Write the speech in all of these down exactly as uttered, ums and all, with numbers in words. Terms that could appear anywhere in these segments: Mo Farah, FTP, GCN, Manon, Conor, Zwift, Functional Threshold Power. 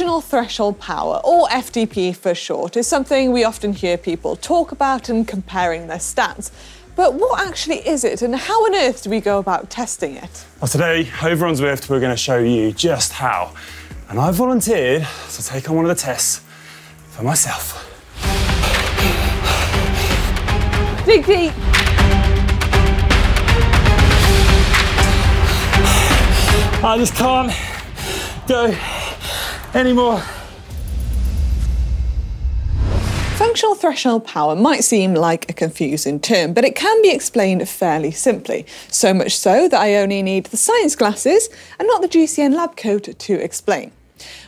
functional threshold power, or F T P for short, is something we often hear people talk about and comparing their stats. But what actually is it, and how on earth do we go about testing it? Well, today, over on Zwift, we're going to show you just how. And I volunteered to take on one of the tests for myself. Dig deep. I just can't go anymore. Functional threshold power might seem like a confusing term, but it can be explained fairly simply. So much so that I only need the science glasses and not the G C N lab coat to explain.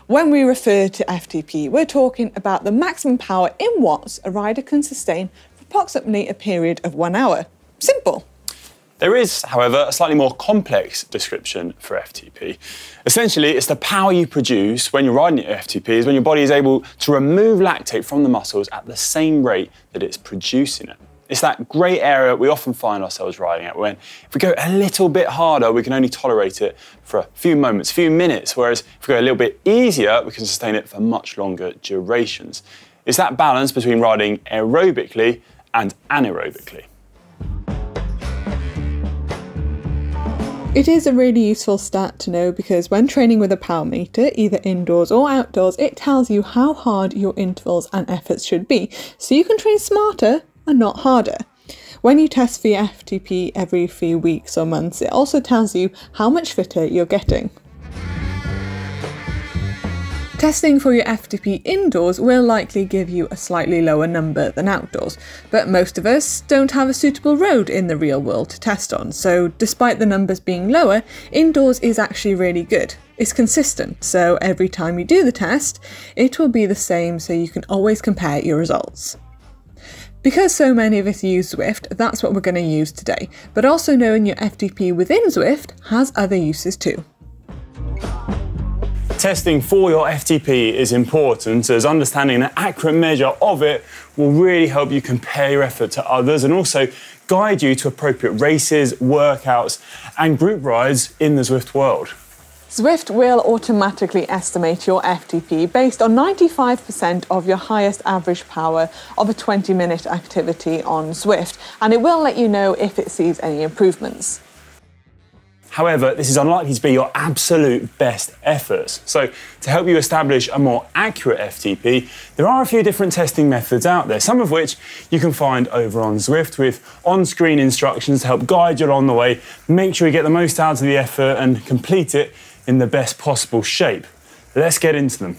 When we refer to F T P, we're talking about the maximum power in watts a rider can sustain for approximately a period of one hour. Simple. There is, however, a slightly more complex description for F T P. Essentially, it's the power you produce when you're riding your F T P is when your body is able to remove lactate from the muscles at the same rate that it's producing it. It's that grey area we often find ourselves riding at when if we go a little bit harder, we can only tolerate it for a few moments, few minutes, whereas if we go a little bit easier, we can sustain it for much longer durations. It's that balance between riding aerobically and anaerobically. It is a really useful stat to know because when training with a power meter, either indoors or outdoors, it tells you how hard your intervals and efforts should be, so you can train smarter and not harder. When you test for your F T P every few weeks or months, it also tells you how much fitter you're getting. Testing for your F T P indoors will likely give you a slightly lower number than outdoors, but most of us don't have a suitable road in the real world to test on, so despite the numbers being lower, indoors is actually really good. It's consistent, so every time you do the test, it will be the same so you can always compare your results. Because so many of us use Zwift, that's what we're going to use today, but also knowing your F T P within Zwift has other uses too. Testing for your F T P is important, as understanding an accurate measure of it will really help you compare your effort to others and also guide you to appropriate races, workouts and group rides in the Zwift world. Zwift will automatically estimate your F T P based on ninety-five percent of your highest average power of a twenty minute activity on Zwift, and it will let you know if it sees any improvements. However, this is unlikely to be your absolute best efforts. So to help you establish a more accurate F T P, there are a few different testing methods out there, some of which you can find over on Zwift with on-screen instructions to help guide you along the way, make sure you get the most out of the effort and complete it in the best possible shape. Let's get into them.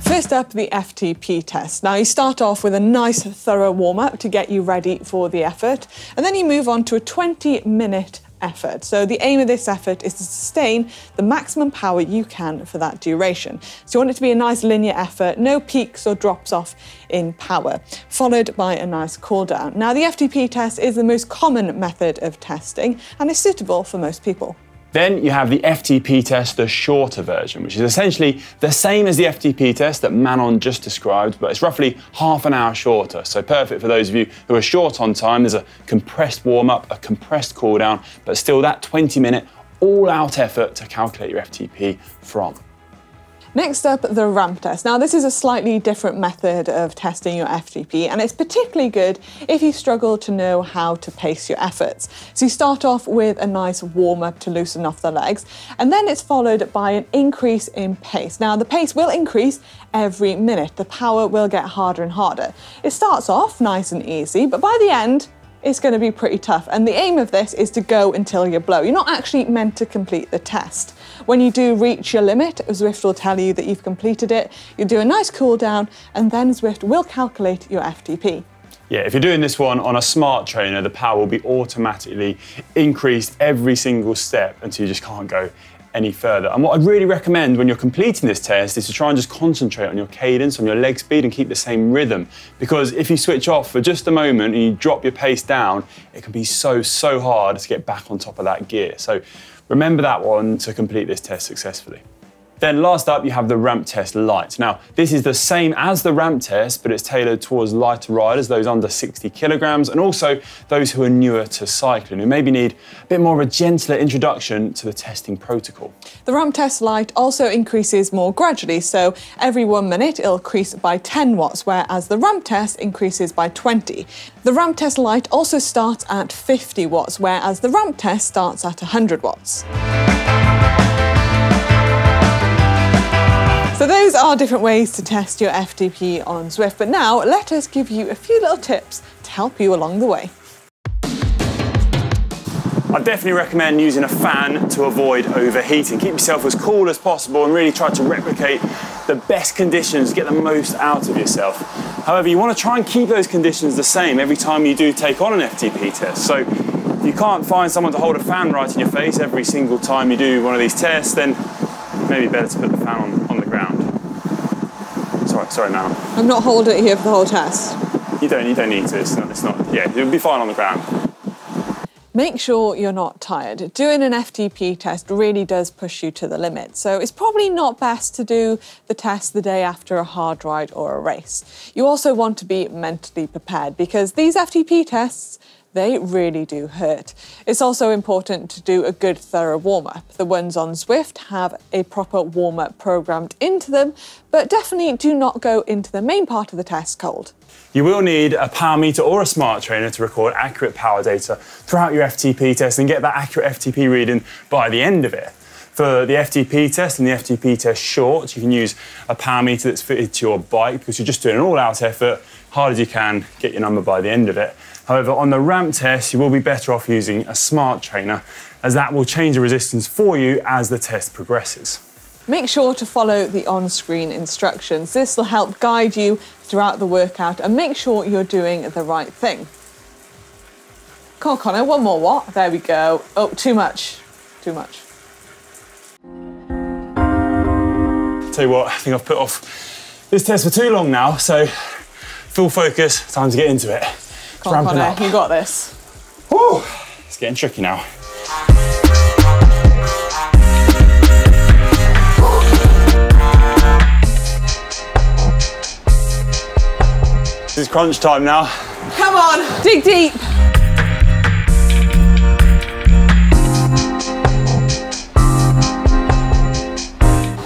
First up, the F T P test. Now, you start off with a nice, thorough warm-up to get you ready for the effort, and then you move on to a twenty minute effort. So the aim of this effort is to sustain the maximum power you can for that duration. So you want it to be a nice linear effort, no peaks or drops off in power, followed by a nice cool down. Now, the F T P test is the most common method of testing and is suitable for most people. Then you have the F T P test, the shorter version, which is essentially the same as the F T P test that Manon just described, but it's roughly half an hour shorter. So perfect for those of you who are short on time. There's a compressed warm-up, a compressed cool-down, but still that twenty minute all-out effort to calculate your F T P from. Next up, the ramp test. Now, this is a slightly different method of testing your F T P, and it's particularly good if you struggle to know how to pace your efforts. So you start off with a nice warm-up to loosen off the legs, and then it's followed by an increase in pace. Now, the pace will increase every minute. The power will get harder and harder. It starts off nice and easy, but by the end, it's going to be pretty tough, and the aim of this is to go until you blow. You're not actually meant to complete the test. When you do reach your limit, Zwift will tell you that you've completed it, you'll do a nice cool down, and then Zwift will calculate your F T P. Yeah, if you're doing this one on a smart trainer, the power will be automatically increased every single step until you just can't go any further. And what I'd really recommend when you're completing this test is to try and just concentrate on your cadence, on your leg speed, and keep the same rhythm. Because if you switch off for just a moment and you drop your pace down, it can be so, so hard to get back on top of that gear. So remember that one to complete this test successfully. Then last up, you have the ramp test light. Now, this is the same as the ramp test, but it's tailored towards lighter riders, those under sixty kilograms, and also those who are newer to cycling, who maybe need a bit more of a gentler introduction to the testing protocol. The ramp test light also increases more gradually, so every one minute it'll increase by ten watts, whereas the ramp test increases by twenty. The ramp test light also starts at fifty watts, whereas the ramp test starts at one hundred watts. So those are different ways to test your F T P on Zwift, but now let us give you a few little tips to help you along the way. I definitely recommend using a fan to avoid overheating. Keep yourself as cool as possible and really try to replicate the best conditions, get the most out of yourself. However, you want to try and keep those conditions the same every time you do take on an F T P test. So if you can't find someone to hold a fan right in your face every single time you do one of these tests, then maybe better to put the fan on, on the ground. Sorry, sorry, Manon. I'm not holding it here for the whole test. You don't, you don't need to, it's not, it's not, yeah, it'll be fine on the ground. Make sure you're not tired. Doing an F T P test really does push you to the limit, so it's probably not best to do the test the day after a hard ride or a race. You also want to be mentally prepared because these F T P tests, they really do hurt. It's also important to do a good thorough warm-up. The ones on Zwift have a proper warm-up programmed into them, but definitely do not go into the main part of the test cold. You will need a power meter or a smart trainer to record accurate power data throughout your F T P test and get that accurate F T P reading by the end of it. For the F T P test and the F T P test shorts, you can use a power meter that's fitted to your bike because you're just doing an all-out effort, hard as you can, get your number by the end of it. However, on the ramp test, you will be better off using a smart trainer, as that will change the resistance for you as the test progresses. Make sure to follow the on-screen instructions. This will help guide you throughout the workout and make sure you're doing the right thing. Come on, Conor, one more watt. There we go. Oh, too much, too much. Tell you what, I think I've put off this test for too long now, so full focus, time to get into it. Come on, Conor, up. You got this. Woo! It's getting tricky now. This is crunch time now. Come on, dig deep.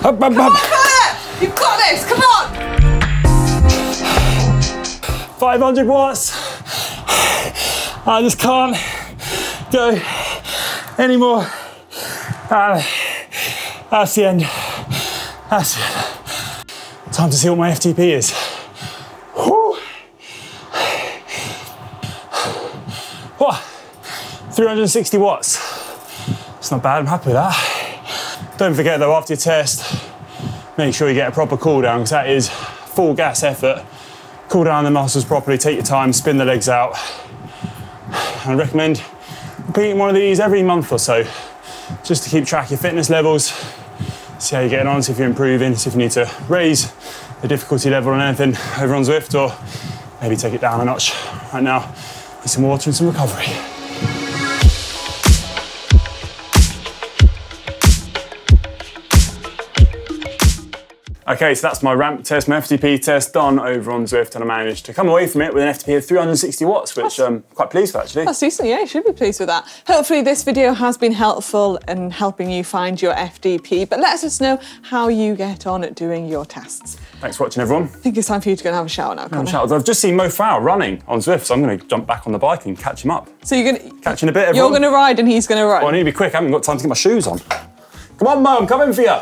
Up, up, come up. On, Conor! You've got this, come on! five hundred watts. I just can't go anymore. Uh, that's the end. That's it. Time to see what my F T P is. Woo. What? three hundred sixty watts. It's not bad, I'm happy with that. Don't forget though, after your test, make sure you get a proper cool down because that is full gas effort. Cool down the muscles properly, take your time, spin the legs out. I recommend repeating one of these every month or so just to keep track of your fitness levels, see how you're getting on, see if you're improving, see if you need to raise the difficulty level on anything over on Zwift or maybe take it down a notch. Right now, need some water and some recovery. Okay, so that's my ramp test, my F T P test done over on Zwift, and I managed to come away from it with an F T P of three hundred sixty watts, which I'm um, quite pleased with actually. That's decent, yeah, you should be pleased with that. Hopefully this video has been helpful in helping you find your F T P, but let us know how you get on at doing your tests. Thanks for watching, everyone. I think it's time for you to go and have a shower now, Conor. Shower. I've just seen Mo Farah running on Zwift, so I'm going to jump back on the bike and catch him up. So you're going to... Catch in a bit, everyone. You're going to ride and he's going to ride. Well, I need to be quick, I haven't got time to get my shoes on. Come on, Mo, I'm coming for you.